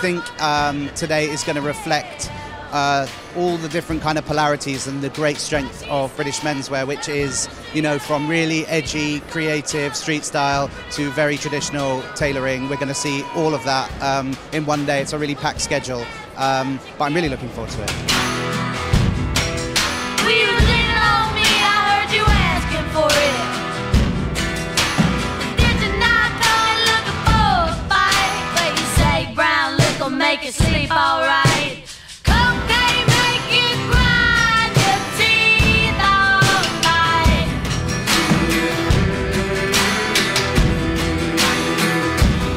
think today is going to reflect all the different kind of polarities and the great strength of British menswear, which is, you know, from really edgy, creative street style to very traditional tailoring. We're going to see all of that in one day. It's a really packed schedule, but I'm really looking forward to it. Make it sleep all right. Cocaine make you grind your teeth all night.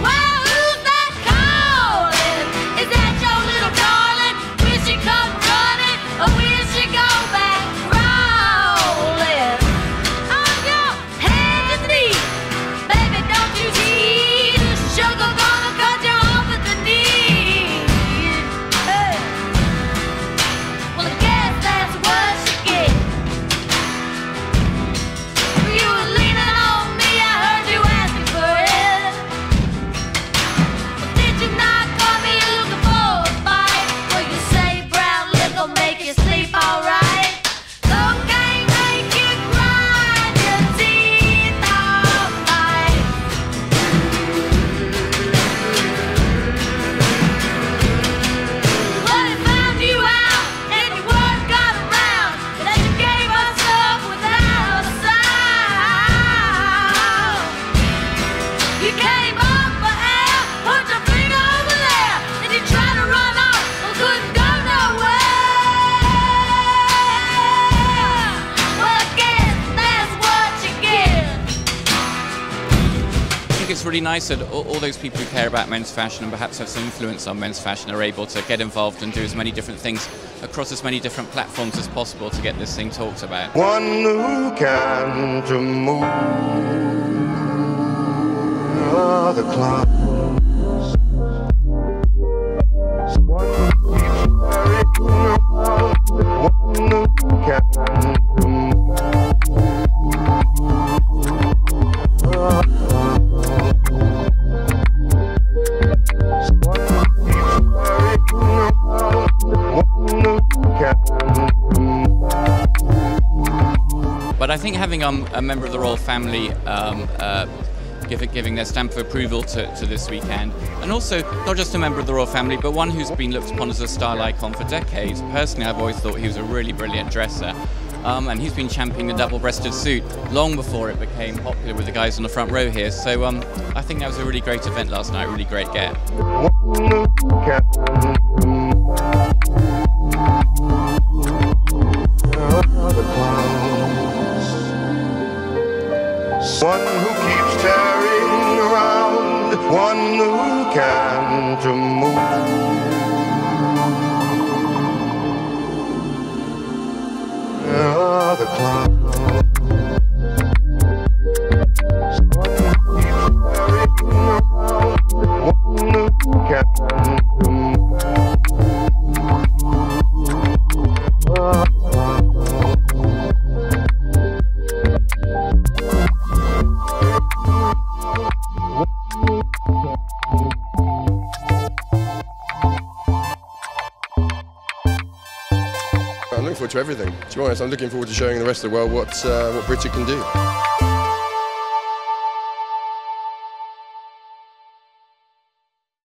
Well, who's that calling? Is that your little darling? Will she come running or will she go back crawling? On your hands and knees, baby, don't you tease. Sugar gonna cut you off at the knee. It's really nice that all those people who care about men's fashion and perhaps have some influence on men's fashion are able to get involved and do as many different things across as many different platforms as possible to get this thing talked about. One who can to move the clouds. One who can to move. But I think having a member of the royal family giving their stamp of approval to this weekend, and also not just a member of the royal family, but one who's been looked upon as a style icon for decades. Personally, I've always thought he was a really brilliant dresser, and he's been championing the double-breasted suit long before it became popular with the guys on the front row here. So I think that was a really great event last night, really great get. One who keeps tearing around, one who can to move the clouds. I'm looking forward to everything. To be honest, I'm looking forward to showing the rest of the world what Brita can do.